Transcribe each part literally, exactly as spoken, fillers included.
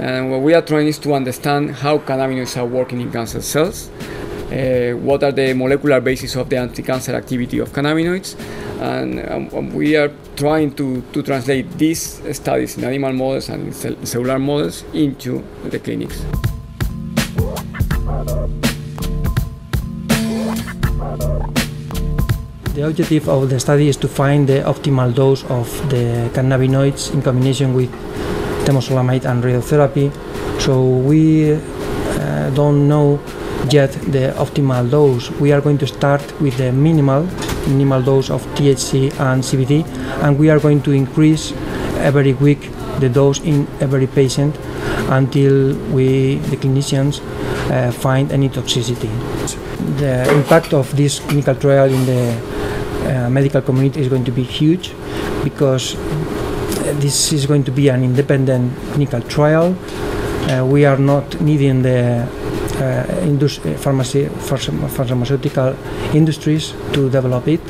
And what we are trying is to understand how cannabinoids are working in cancer cells, uh, what are the molecular basis of the anti-cancer activity of cannabinoids, and um, we are trying to, to translate these studies in animal models and in cell cellular models into the clinics. The objective of the study is to find the optimal dose of the cannabinoids in combination with temozolomide and radiotherapy. So we uh, don't know yet the optimal dose. We are going to start with the minimal, minimal dose of T H C and C B D, and we are going to increase every week the dose in every patient until we, the clinicians, uh, find any toxicity. The impact of this clinical trial in the uh, medical community is going to be huge, because this is going to be an independent clinical trial. Uh, we are not needing the uh, industry, pharmacy, pharmaceutical industries to develop it,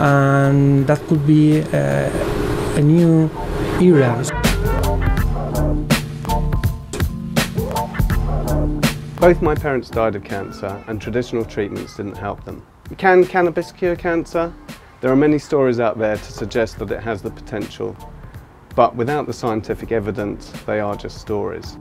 and that could be uh, a new era. Both my parents died of cancer, and traditional treatments didn't help them. Can cannabis cure cancer? There are many stories out there to suggest that it has the potential, but without the scientific evidence, they are just stories.